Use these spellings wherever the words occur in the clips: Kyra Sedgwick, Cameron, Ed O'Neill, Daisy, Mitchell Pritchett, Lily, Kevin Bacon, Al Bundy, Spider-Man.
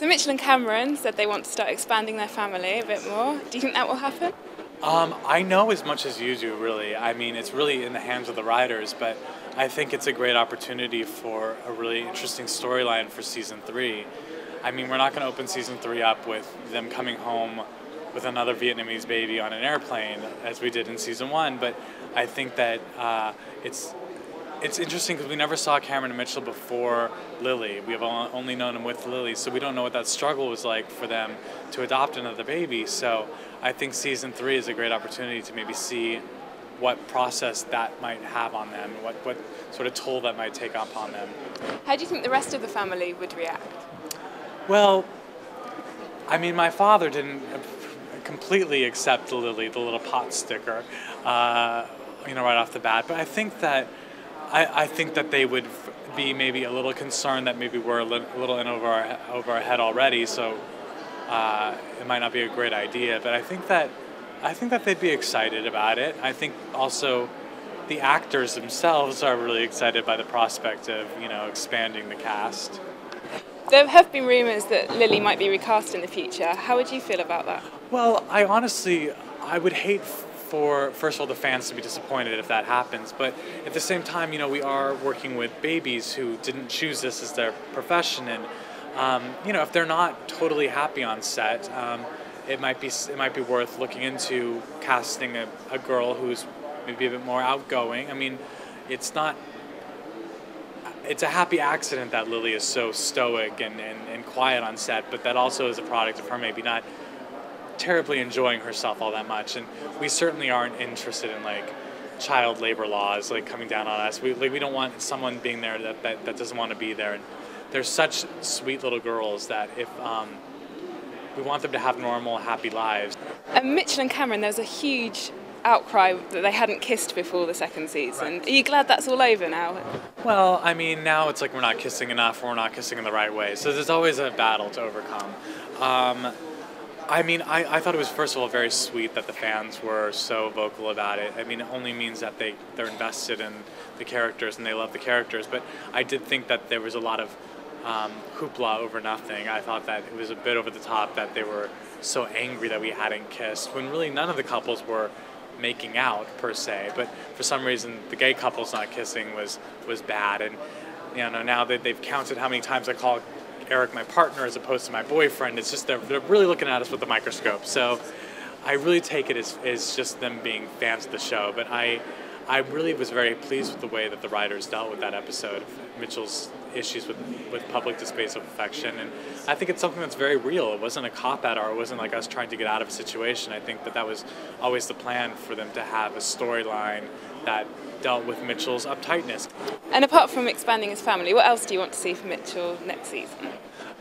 So Mitchell and Cameron said they want to start expanding their family a bit more. Do you think that will happen? I know as much as you do, really. I mean, it's really in the hands of the writers, but I think it's a great opportunity for a really interesting storyline for season 3. I mean, we're not going to open season 3 up with them coming home with another Vietnamese baby on an airplane, as we did in season 1, but I think that it's interesting because we never saw Cameron and Mitchell before Lily. We have only known them with Lily, so we don't know what that struggle was like for them to adopt another baby. So I think season 3 is a great opportunity to maybe see what process that might have on them, what sort of toll that might take upon them. How do you think the rest of the family would react? Well, I mean, my father didn't completely accept Lily, the little pot sticker, you know, right off the bat, but I think that I think that they would be maybe a little concerned that maybe we're a little in over our head already, so it might not be a great idea. But I think that they'd be excited about it. I think also the actors themselves are really excited by the prospect of, you know, expanding the cast. There have been rumors that Lily might be recast in the future. How would you feel about that? Well, I would hate for, first of all, the fans to be disappointed if that happens, but at the same time, you know, we are working with babies who didn't choose this as their profession, and you know, if they're not totally happy on set, it might be worth looking into casting a girl who's maybe a bit more outgoing. I mean, it's a happy accident that Lily is so stoic and quiet on set, but that also is a product of her maybe not terribly enjoying herself all that much, and we certainly aren't interested in like child labor laws like coming down on us. We don't want someone being there that doesn't want to be there. And they're such sweet little girls that if we want them to have normal, happy lives. And Mitchell and Cameron, there's a huge outcry that they hadn't kissed before the second season. Right. Are you glad that's all over now? Well, I mean, now it's like we're not kissing enough, or we're not kissing in the right way. So there's always a battle to overcome. I mean, I thought it was, first of all, very sweet that the fans were so vocal about it. I mean, it only means that they're invested in the characters and they love the characters, but I did think that there was a lot of hoopla over nothing. I thought that it was a bit over the top that they were so angry that we hadn't kissed, when really none of the couples were making out, per se, but for some reason the gay couples not kissing was bad, and you know, now that they've counted how many times I call Eric my partner as opposed to my boyfriend, it's just they're really looking at us with a microscope. So I really take it as just them being fans of the show, but I really was very pleased with the way that the writers dealt with that episode, Mitchell's issues with public displays of affection, and I think it's something that's very real. It wasn't a cop-out, or it wasn't like us trying to get out of a situation. I think that was always the plan for them to have a storyline that dealt with Mitchell's uptightness. And apart from expanding his family, what else do you want to see from Mitchell next season?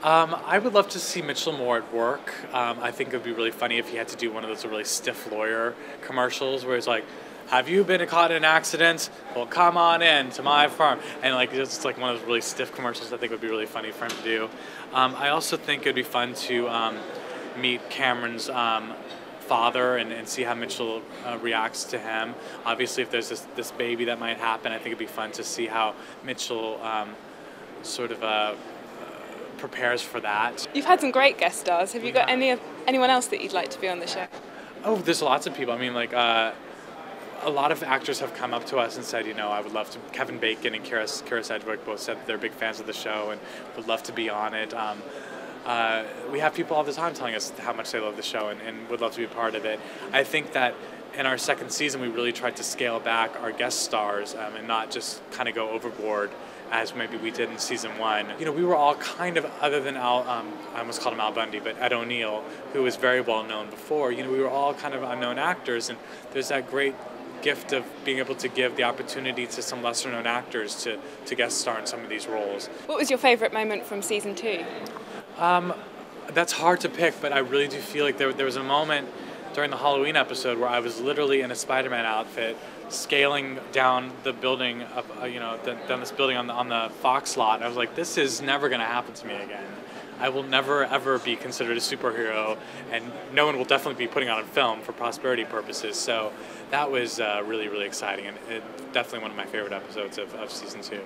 I would love to see Mitchell more at work. I think it would be really funny if he had to do one of those really stiff lawyer commercials where he's like, "Have you been caught in an accident? Well, come on in to my firm." And like, it's like one of those really stiff commercials. I think would be really funny for him to do. I also think it'd be fun to meet Cameron's father and see how Mitchell reacts to him. Obviously, if there's this baby that might happen, I think it'd be fun to see how Mitchell sort of prepares for that. You've had some great guest stars. Have you got anyone else that you'd like to be on the show? Oh, there's lots of people. I mean, like, a lot of actors have come up to us and said, you know, I would love to. Kevin Bacon and Kyra Sedgwick both said they're big fans of the show and would love to be on it. We have people all the time telling us how much they love the show and would love to be a part of it. I think that in our second season, we really tried to scale back our guest stars and not just kind of go overboard as maybe we did in season 1. You know, we were all kind of, other than Al, I almost called him Al Bundy, but Ed O'Neill, who was very well known before, you know, we were all kind of unknown actors, and there's that great gift of being able to give the opportunity to some lesser known actors to guest star in some of these roles. What was your favorite moment from season 2? That's hard to pick, but I really do feel like there was a moment during the Halloween episode where I was literally in a Spider-Man outfit scaling down the building of, you know, down this building on the Fox lot, and I was like, this is never going to happen to me again. I will never, ever be considered a superhero, and no one will definitely be putting on a film for prosperity purposes. So that was really, really exciting, and definitely one of my favorite episodes of season 2.